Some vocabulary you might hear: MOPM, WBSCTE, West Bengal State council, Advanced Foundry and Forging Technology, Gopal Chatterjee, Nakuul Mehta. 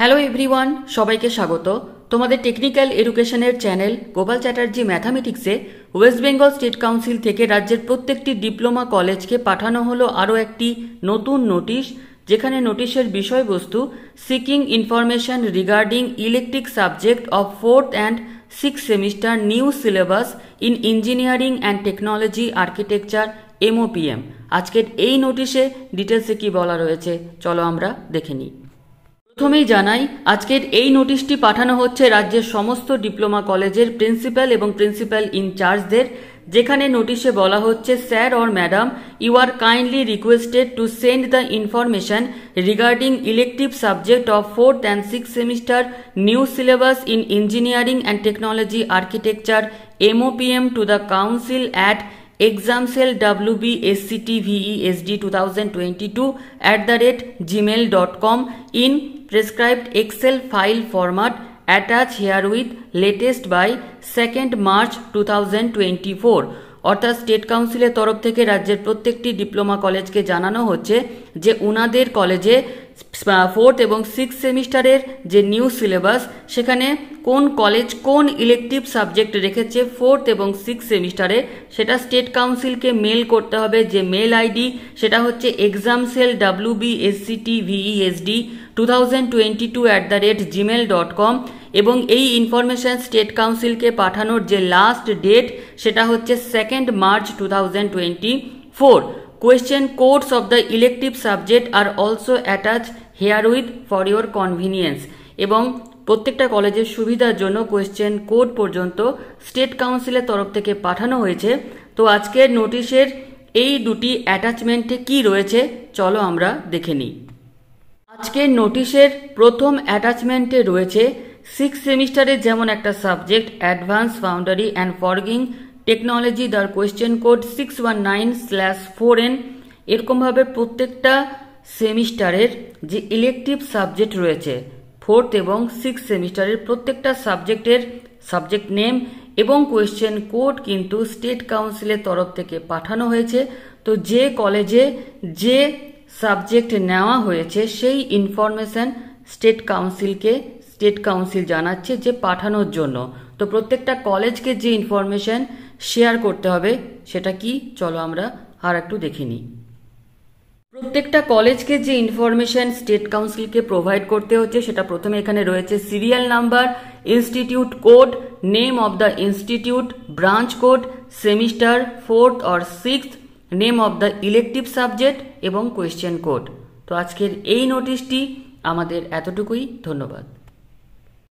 Hello everyone सबाइके स्वागत तुम्हारे टेक्निकल एडुकेशनर चैनल गोपाल चैटार्जी मैथामेटिक्से वेस्ट बेंगल स्टेट काउंसिल थेके राज्यर प्रत्येकटी डिप्लोमा कॉलेज के पाठानो हलो आरो एकटी नतून नोटिस जेखाने नोटिशेर विषयबस्तु seeking information regarding elective subject of fourth and six semester new syllabus in engineering and technology architecture MOPM आजकेर एई नोटिशे डिटेल्से कि बला रयेछे चलो आमरा देखे निई। प्रथमेई जानाई आजकेर एई नोटिशटी पाठानो होच्छे राज्येर समस्त डिप्लोमा कलेजेर प्रिंसिपाल एबं प्रिंसिपाल इनचार्जदेर जेखाने नोटिशे बला होच्छे सर और madam you are kindly requested to send the information regarding elective subject of fourth and six semester new syllabus in engineering and technology architecture MOPM to the council at exam cell WBSCTE SD 2022 @ gmail.com in prescribed Excel file format attached herewith latest by 2nd March 2024 अर्थात state काउंसिलेर तरफ थेके राज्येर प्रत्येकटी diploma कलेजके जानानो होच्छे जे उनादेर कलेजे fourth एबं six सेमिस्टारेर जे निउ सिलेबास सेखाने कोन कलेज कोन इलेक्टिव सबजेक्ट रेखेछे फोर्थ एबं सिक्स सेमिस्टारे सेटा स्टेट काउंसिलके मेल करते हबे जे मेल आईडी सेटा होच्छे exam cell WBSCTE SD 2022 @ gmail.com एबं एई इनफरमेशन स्टेट काउंसिल के पाठानोर जे लास्ट डेट सेटा होच्छे 2nd March 2024। Question codes of the elective subject are also attached herewith for your convenience एवं प्रत्येकटा कलेजेर सुविधार जोन्नो क्वेश्चन कोड पर्यन्त स्टेट काउंसिलेर तरफ थेके पाठानो होयेछे। तो आजकेर नोटिशेर एई दुटी अटैचमेंटे कि रयेछे चलो आमरा देखे निई। आजकेर नोटिशेर प्रथम अटैचमेंटे रयेछे सिक्स सेमिस्टारे जेमन एकटा subject advance foundry and forging technology दर क्वेश्चन कोड 619/4N एरकम भावे प्रत्येकटा सेमिस्टारेर जे इलेक्टिव सबजेक्ट रयेछे फोर्थ एवं सिक्स सेमिस्टारेर प्रत्येकटा सबजेक्टेर सबजेक्ट नेम एवं क्वेश्चन कोड किन्तु स्टेट काउंसिलेर तरफ थेके पाठानो हयेछे। तो जे कलेजे जे सबजेक्ट नेওয়া হয়েছে সেই ইনফরমেশন স্টেট কাউন্সিল জানাচ্ছে যে পাঠানোর জন্য। তো প্রত্যেকটা কলেজকে যে ইনফরমেশন শেয়ার করতে হবে সেটা কি চলো আমরা আর একটু দেখে নিই। প্রত্যেকটা কলেজকে যে ইনফরমেশন স্টেট কাউন্সিলকে প্রোভাইড করতে হচ্ছে সেটা প্রথমে এখানে রয়েছে serial number, institute code, name of the institute, branch code, semester fourth और sixth, name of the elective subject एवं क्वेश्चन कोड। तो आजकेर एई नोटिशटी आमादेर एतटुकुई। धन्यवाद।